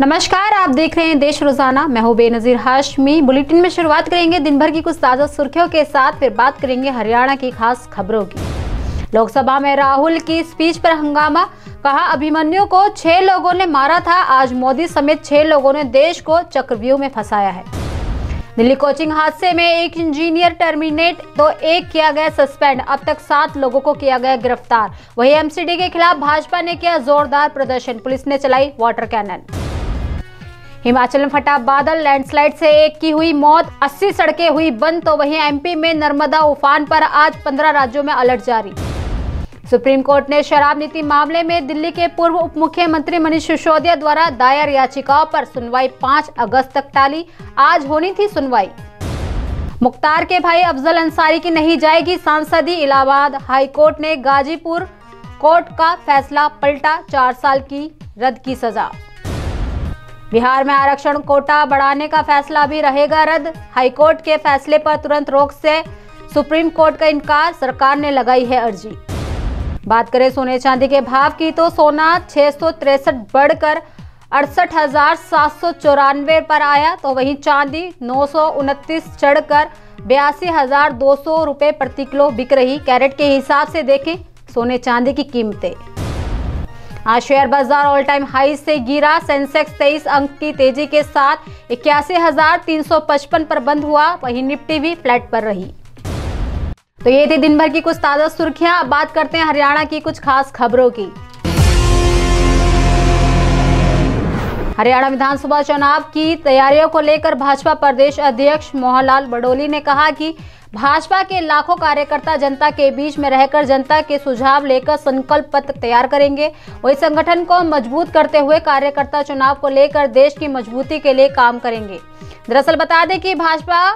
नमस्कार, आप देख रहे हैं देश रोजाना। मैं हूं बेनजीर हाशमी। बुलेटिन में शुरुआत करेंगे दिन भर की कुछ ताजा सुर्खियों के साथ, फिर बात करेंगे हरियाणा की खास खबरों की। लोकसभा में राहुल की स्पीच पर हंगामा, कहा अभिमन्यु को 6 लोगों ने मारा था, आज मोदी समेत 6 लोगों ने देश को चक्रव्यूह में फंसाया है। दिल्ली कोचिंग हादसे में एक इंजीनियर टर्मिनेट तो एक किया गया सस्पेंड, अब तक 7 लोगों को किया गया गिरफ्तार। वहीं एमसीडी के खिलाफ भाजपा ने किया जोरदार प्रदर्शन, पुलिस ने चलाई वाटर कैनन। हिमाचल में फटा बादल, लैंडस्लाइड से एक की हुई मौत, 80 सड़कें हुई बंद। तो वहीं एमपी में नर्मदा उफान पर आज 15 राज्यों में अलर्ट जारी। सुप्रीम कोर्ट ने शराब नीति मामले में दिल्ली के पूर्व उप मुख्यमंत्री मनीष सिसोदिया द्वारा दायर याचिकाओं पर सुनवाई 5 अगस्त तक टाली, आज होनी थी सुनवाई। मुख्तार के भाई अफजल अंसारी की नहीं जाएगी सांसदी, इलाहाबाद हाईकोर्ट ने गाजीपुर कोर्ट का फैसला पलटा, 4 साल की रद्द की सजा। बिहार में आरक्षण कोटा बढ़ाने का फैसला भी रहेगा रद्द, हाईकोर्ट के फैसले पर तुरंत रोक से सुप्रीम कोर्ट का इनकार, सरकार ने लगाई है अर्जी। बात करें सोने चांदी के भाव की तो सोना 663 बढ़कर 68,794 पर आया, तो वहीं चांदी 929 चढ़कर 82,200 रुपये प्रति किलो बिक रही। कैरेट के हिसाब से देखें सोने चांदी की कीमतें। आज शेयर बाजार ऑल टाइम हाई से गिरा, सेंसेक्स 23 अंक की तेजी के साथ 81,355 पर बंद हुआ, वहीं निफ्टी भी फ्लैट पर रही। तो ये थी दिन भर की कुछ ताजा सुर्खियां। अब बात करते हैं हरियाणा की कुछ खास खबरों की। हरियाणा विधानसभा चुनाव की तैयारियों को लेकर भाजपा प्रदेश अध्यक्ष मोहन लाल बडोली ने कहा कि भाजपा के लाखों कार्यकर्ता जनता के बीच में रहकर जनता के सुझाव लेकर संकल्प पत्र तैयार करेंगे। वही संगठन को मजबूत करते हुए कार्यकर्ता चुनाव को लेकर देश की मजबूती के लिए काम करेंगे। दरअसल बता दें कि भाजपा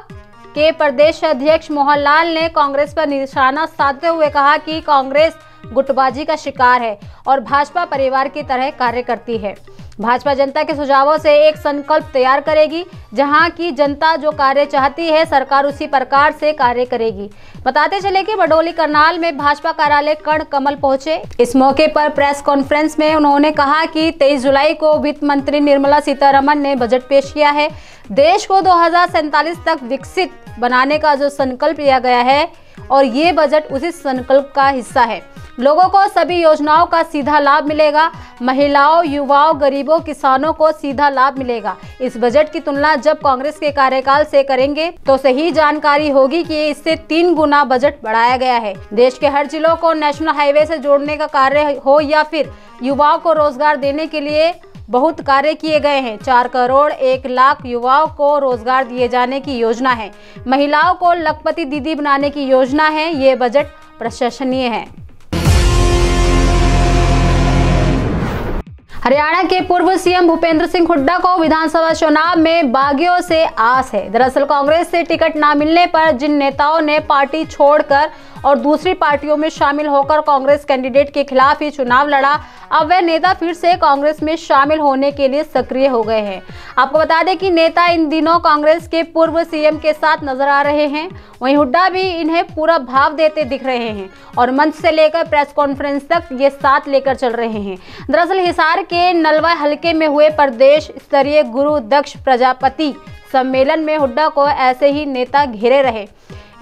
के प्रदेश अध्यक्ष मोहन लाल ने कांग्रेस पर निशाना साधते हुए कहा कि कांग्रेस गुटबाजी का शिकार है और भाजपा परिवार की तरह कार्य करती है। भाजपा जनता के सुझावों से एक संकल्प तैयार करेगी, जहां की जनता जो कार्य चाहती है सरकार उसी प्रकार से कार्य करेगी। बताते चले कि बडोली करनाल में भाजपा कार्यालय कर्ण कमल पहुंचे। इस मौके पर प्रेस कॉन्फ्रेंस में उन्होंने कहा कि 23 जुलाई को वित्त मंत्री निर्मला सीतारमण ने बजट पेश किया है। देश को 2047 तक विकसित बनाने का जो संकल्प लिया गया है और ये बजट उसी संकल्प का हिस्सा है। लोगों को सभी योजनाओं का सीधा लाभ मिलेगा, महिलाओं, युवाओं, गरीबों, किसानों को सीधा लाभ मिलेगा। इस बजट की तुलना जब कांग्रेस के कार्यकाल से करेंगे तो सही जानकारी होगी कि इससे 3 गुना बजट बढ़ाया गया है। देश के हर जिलों को नेशनल हाईवे से जोड़ने का कार्य हो या फिर युवाओं को रोजगार देने के लिए बहुत कार्य किए गए हैं। 4 करोड़ 1 लाख युवाओं को रोजगार दिए जाने की योजना है। महिलाओं को लखपति दीदी बनाने की योजना है। ये बजट प्रशंसनीय है। हरियाणा के पूर्व सीएम भूपेंद्र सिंह हुड्डा को विधानसभा चुनाव में बागियों से आस है। दरअसल कांग्रेस से टिकट ना मिलने पर जिन नेताओं ने पार्टी छोड़कर और दूसरी पार्टियों में शामिल होकर कांग्रेस कैंडिडेट के खिलाफ ही चुनाव लड़ा, अब वे नेता फिर से कांग्रेस में शामिल होने के लिए सक्रिय हो गए हैं। आपको बता दें कि नेता इन दिनों कांग्रेस के पूर्व सीएम के साथ नजर आ रहे हैं। वहीं हुड्डा भी इन्हें पूरा भाव देते दिख रहे हैं और मंच से लेकर प्रेस कॉन्फ्रेंस तक ये साथ लेकर चल रहे हैं। दरअसल हिसार के नलवा हलके में हुए प्रदेश स्तरीय गुरु दक्ष प्रजापति सम्मेलन में हुड्डा को ऐसे ही नेता घेरे रहे।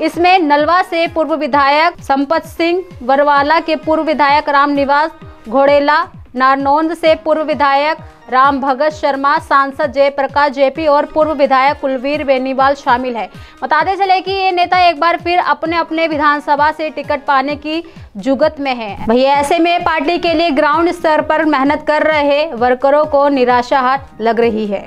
इसमें नलवा से पूर्व विधायक संपत सिंह बरवाला, के पूर्व विधायक रामनिवास घोड़ेला, नारनौंद से पूर्व विधायक राम भगत शर्मा, सांसद जयप्रकाश जेपी और पूर्व विधायक कुलवीर बेनीवाल शामिल है। बताते चले कि ये नेता एक बार फिर अपने अपने विधानसभा से टिकट पाने की जुगत में है। भैया ऐसे में पार्टी के लिए ग्राउंड स्तर पर मेहनत कर रहे वर्करों को निराशा हाथ लग रही है।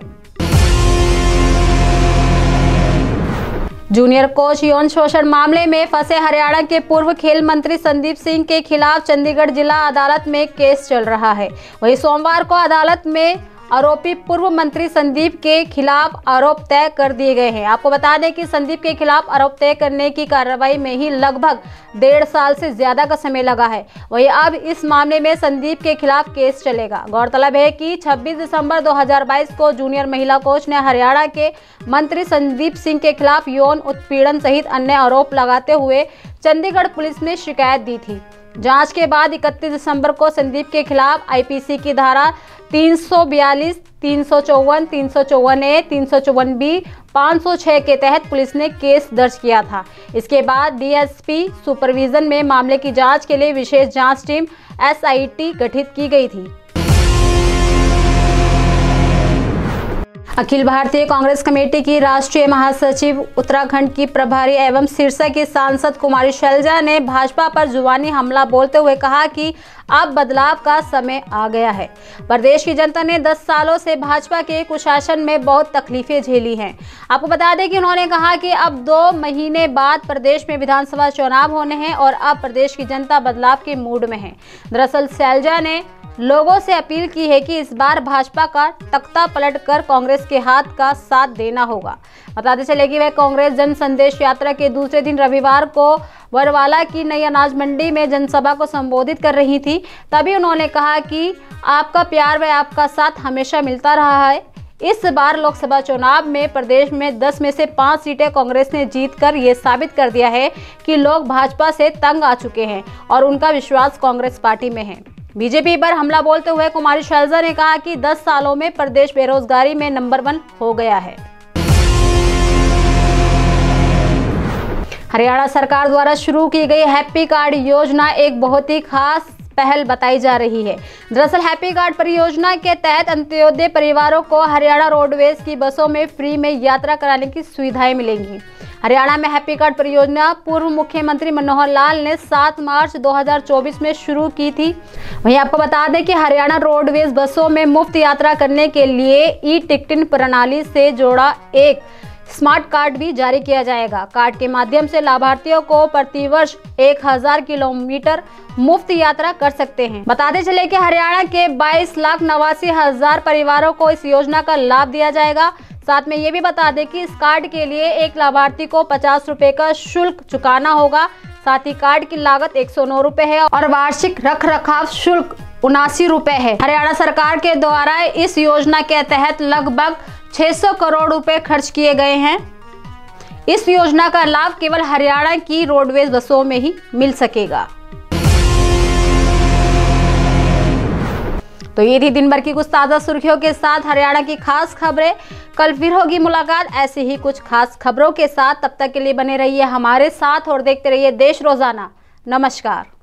जूनियर कोच यौन शोषण मामले में फंसे हरियाणा के पूर्व खेल मंत्री संदीप सिंह के खिलाफ चंडीगढ़ जिला अदालत में केस चल रहा है। वहीं सोमवार को अदालत में आरोपी पूर्व मंत्री संदीप के खिलाफ आरोप तय कर दिए गए हैं। आपको बता दें कि संदीप के खिलाफ आरोप तय करने की कार्रवाई में ही लगभग 1.5 साल से ज्यादा का समय लगा है। वहीं अब इस मामले में संदीप के खिलाफ केस चलेगा। गौरतलब है कि 26 दिसंबर 2022 को जूनियर महिला कोच ने हरियाणा के मंत्री संदीप सिंह के खिलाफ यौन उत्पीड़न सहित अन्य आरोप लगाते हुए चंडीगढ़ पुलिस में शिकायत दी थी। जांच के बाद 31 दिसंबर को संदीप के खिलाफ आईपीसी की धारा 342, 354, 354A, 354B, 506 के तहत पुलिस ने केस दर्ज किया था। इसके बाद डीएसपी सुपरविजन में मामले की जांच के लिए विशेष जांच टीम एसआईटी गठित की गई थी। अखिल भारतीय कांग्रेस कमेटी की राष्ट्रीय महासचिव उत्तराखंड की प्रभारी एवं सिरसा की सांसद कुमारी शैलजा ने भाजपा पर जुबानी हमला बोलते हुए कहा कि अब बदलाव का समय आ गया है। प्रदेश की जनता ने 10 सालों से भाजपा के कुशासन में बहुत तकलीफें झेली हैं। आपको बता दें कि उन्होंने कहा कि अब 2 महीने बाद प्रदेश में विधानसभा चुनाव होने हैं और अब प्रदेश की जनता बदलाव के मूड में है। दरअसल शैलजा ने लोगों से अपील की है कि इस बार भाजपा का तख्ता पलटकर कांग्रेस के हाथ का साथ देना होगा। बताते चले कि वह कांग्रेस जन संदेश यात्रा के दूसरे दिन रविवार को बरवाला की नई अनाज मंडी में जनसभा को संबोधित कर रही थी। तभी उन्होंने कहा कि आपका प्यार व आपका साथ हमेशा मिलता रहा है। इस बार लोकसभा चुनाव में प्रदेश में 10 में से 5 सीटें कांग्रेस ने जीतकर ये साबित कर दिया है कि लोग भाजपा से तंग आ चुके हैं और उनका विश्वास कांग्रेस पार्टी में है। बीजेपी पर हमला बोलते हुए कुमारी शैलजा ने कहा कि 10 सालों में प्रदेश बेरोजगारी में नंबर 1 हो गया है। हरियाणा सरकार द्वारा शुरू की गई हैप्पी कार्ड योजना एक बहुत ही खास पहल बताई जा रही है। दरअसल हैप्पी कार्ड परियोजना के तहत अंत्योदय परिवारों को हरियाणा रोडवेज की बसों में फ्री में यात्रा कराने की सुविधाएं मिलेंगी। हरियाणा में हैप्पी कार्ड परियोजना पूर्व मुख्यमंत्री मनोहर लाल ने 7 मार्च 2024 में शुरू की थी। वहीं आपको बता दें कि हरियाणा रोडवेज बसों में मुफ्त यात्रा करने के लिए ई टिकटिंग प्रणाली से जोड़ा एक स्मार्ट कार्ड भी जारी किया जाएगा। कार्ड के माध्यम से लाभार्थियों को प्रतिवर्ष 1000 किलोमीटर मुफ्त यात्रा कर सकते हैं। बताते चले कि हरियाणा के 22,89,000 परिवारों को इस योजना का लाभ दिया जाएगा। साथ में ये भी बता दें कि इस कार्ड के लिए एक लाभार्थी को 50 रुपए का शुल्क चुकाना होगा। साथ ही कार्ड की लागत 109 रुपए है और वार्षिक रख रखाव शुल्क 79 रुपए है। हरियाणा सरकार के द्वारा इस योजना के तहत लगभग 600 करोड़ रुपए खर्च किए गए हैं। इस योजना का लाभ केवल हरियाणा की रोडवेज बसों में ही मिल सकेगा। तो ये थी दिन भर की कुछ ताज़ा सुर्खियों के साथ हरियाणा की खास खबरें। कल फिर होगी मुलाकात ऐसी ही कुछ खास खबरों के साथ। तब तक के लिए बने रहिए हमारे साथ और देखते रहिए देश रोजाना। नमस्कार।